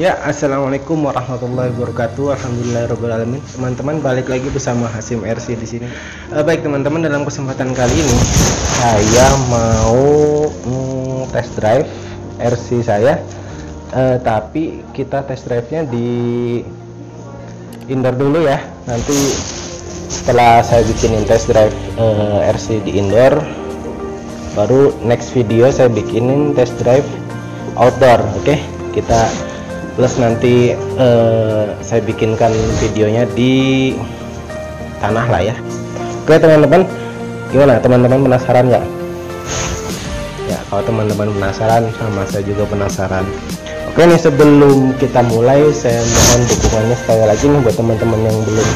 Ya, assalamualaikum warahmatullahi wabarakatuh. Alhamdulillahirobbilalamin. Teman-teman, balik lagi bersama Hasyim RC di sini. Baik teman-teman, dalam kesempatan kali ini saya mau test drive RC saya. Tapi kita test drive-nya di indoor dulu ya. Nanti setelah saya bikinin test drive RC di indoor, baru next video saya bikinin test drive outdoor. Oke, kita plus nanti saya bikinkan videonya di tanah lah ya. Oke teman-teman, gimana teman-teman, penasaran nggak? Ya, kalau teman-teman penasaran, sama saya juga penasaran. Oke nih, sebelum kita mulai, saya mohon dukungannya sekali lagi nih buat teman-teman yang belum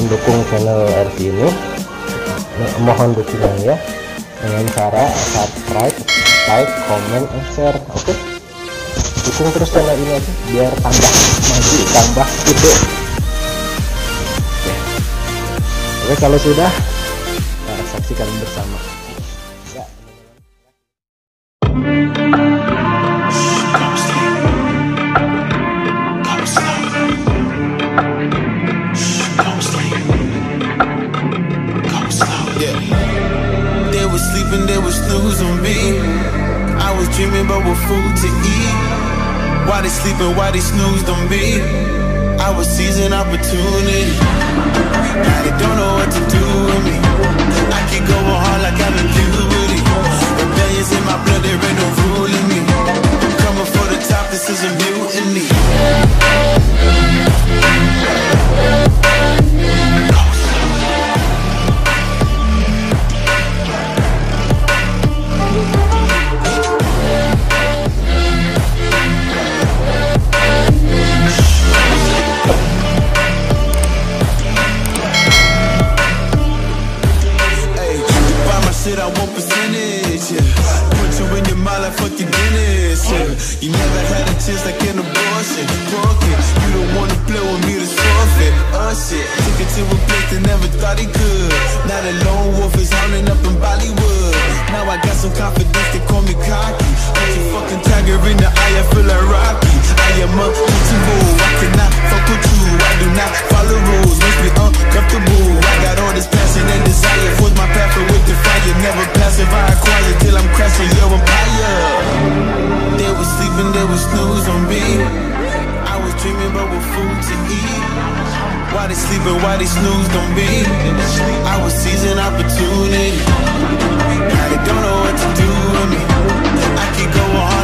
mendukung channel RC ini. Mohon dukungannya dengan cara subscribe, like, comment, and share. Oke, dukung terus channel ini aja biar tambah maju, tambah gitu. Oke, kalau sudah, nah, saksikan bersama. Why they sleeping, why they snoozed on me? I was seizing opportunity. Now they don't know what to do with me. I keep going hard like I'm in puberty. Rebellions in my blood, there ain't no rule in me. I'm coming for the top, this is a mutiny. You never had a chance like an abortion. Broken, you don't wanna play with me, that's forfeit. Shit, took it to a place they never thought he could. Now the lone wolf is hounding up in Bollywood. Now I got some confidence, they call me cocky. Put your fucking tiger in the eye, I feel like Rocky. I am up to move, I cannot fuck with you. I do not follow rules, makes me uncomfortable. I got all this passion and desire, force my pathway with the fire. Never passive, I acquire till I'm crashing your empire. They were sleeping, they were snoozing on me. I was dreaming but with food to eat. Why they sleeping, why they snoozed on me? I was seizing opportunity. Now they don't know what to do with me. I keep going hard.